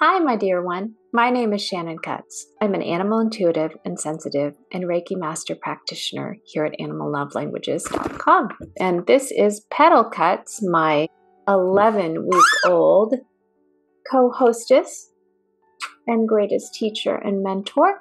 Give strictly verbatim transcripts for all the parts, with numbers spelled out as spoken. Hi, my dear one. My name is Shannon Cutts. I'm an animal intuitive and sensitive and Reiki master practitioner here at animal love languages dot com. And this is Petal Cutts, my eleven-week-old co-hostess and greatest teacher and mentor.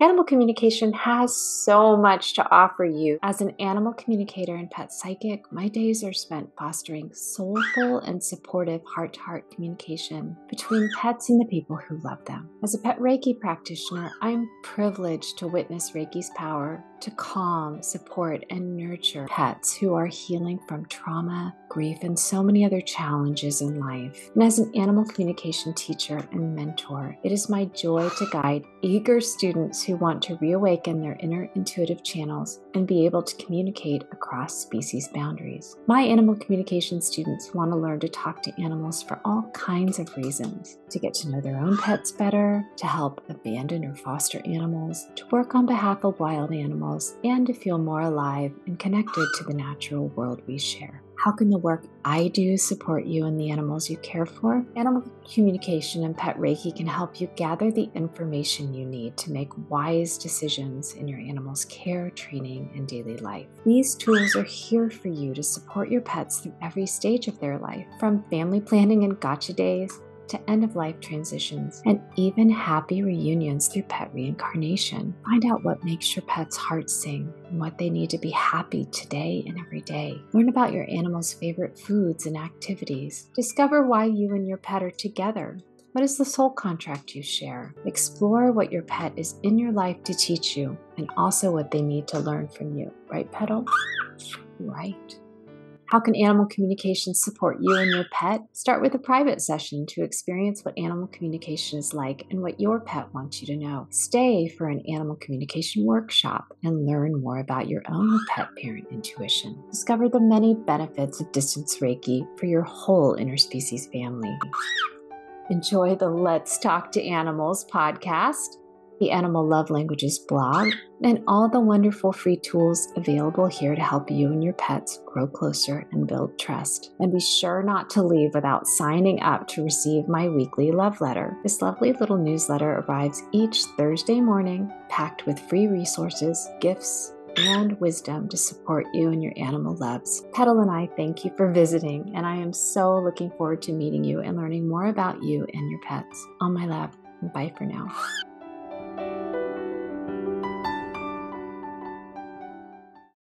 Animal communication has so much to offer you. As an animal communicator and pet psychic, my days are spent fostering soulful and supportive heart-to-heart communication between pets and the people who love them. As a pet Reiki practitioner, I'm privileged to witness Reiki's power to calm, support, and nurture pets who are healing from trauma, grief, and so many other challenges in life. And as an animal communication teacher and mentor, it is my joy to guide eager students who want to reawaken their inner intuitive channels and be able to communicate across species boundaries. My animal communication students want to learn to talk to animals for all kinds of reasons: to get to know their own pets better, to help abandon or foster animals, to work on behalf of wild animals, and to feel more alive and connected to the natural world we share. How can the work I do support you and the animals you care for? Animal communication and pet Reiki can help you gather the information you need to make wise decisions in your animal's care, training, and daily life. These tools are here for you to support your pets through every stage of their life, from family planning and gotcha days, to end-of-life transitions, and even happy reunions through pet reincarnation. Find out what makes your pet's heart sing and what they need to be happy today and every day. Learn about your animal's favorite foods and activities. Discover why you and your pet are together. What is the soul contract you share? Explore what your pet is in your life to teach you, and also what they need to learn from you. Right, Petal? Right. How can animal communication support you and your pet? Start with a private session to experience what animal communication is like and what your pet wants you to know. Stay for an animal communication workshop and learn more about your own pet parent intuition. Discover the many benefits of distance Reiki for your whole interspecies family. Enjoy the Let's Talk to Animals podcast, the Animal Love Languages blog, and all the wonderful free tools available here to help you and your pets grow closer and build trust. And be sure not to leave without signing up to receive my weekly love letter. This lovely little newsletter arrives each Thursday morning, packed with free resources, gifts, and wisdom to support you and your animal loves. Petal and I thank you for visiting, and I am so looking forward to meeting you and learning more about you and your pets. All my love, and bye for now.